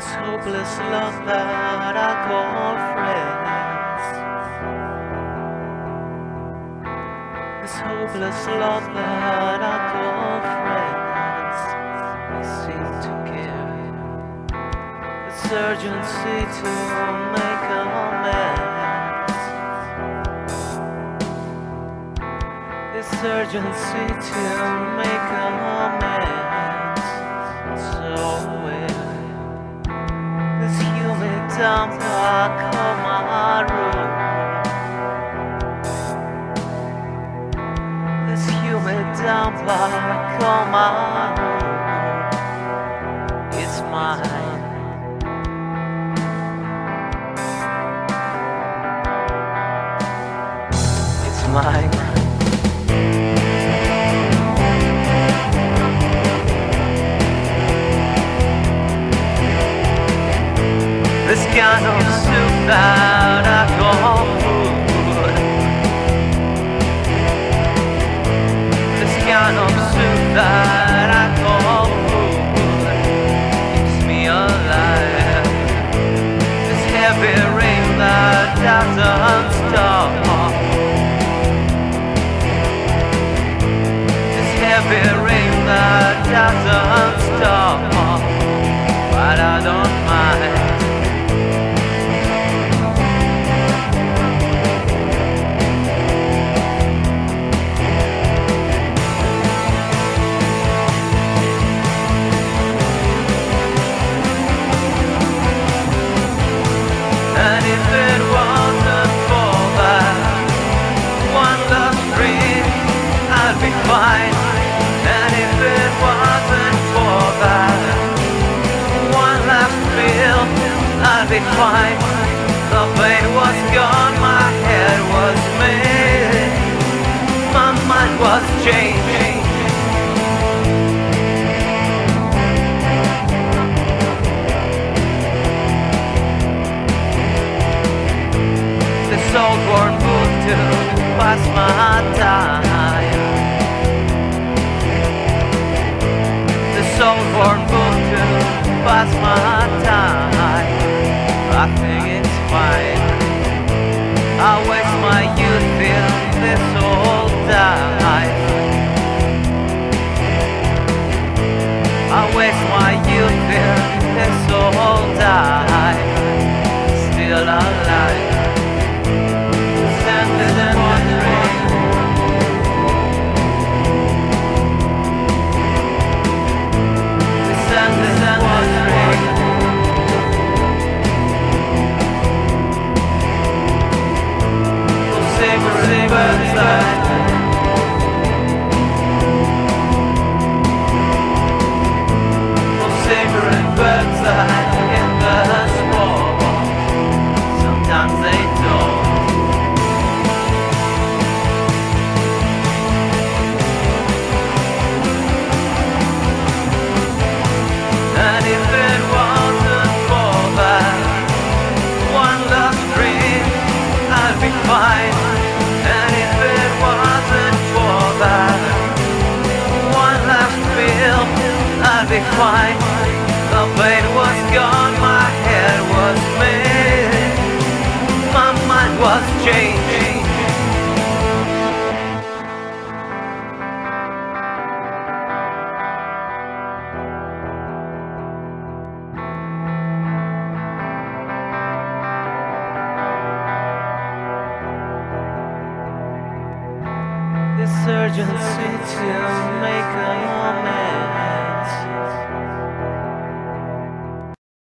this hopeless love that I call friends, this hopeless love that I call friends, they seem to care, its urgency to make amends, its urgency to make amends. So dump back of my room, this humid dump back of my room, it's mine. It's mine. This kind of soup that I call food, this kind of soup that I call food, keeps me alive. This heavy rain that doesn't stop, this heavy rain that doesn't stop, but I don't mind. I'd be fine. The pain was gone, my head was made, my mind was changing. This old worn book to pass my time, this old worn book to pass my time. I think it's fine. I waste my youth in this old life. I waste my youth in this old life. Still alive. Standing and wondering. Standing and wondering. I'd be fine. The pain was gone, my head was made, my mind was changing. This urgency to make a man.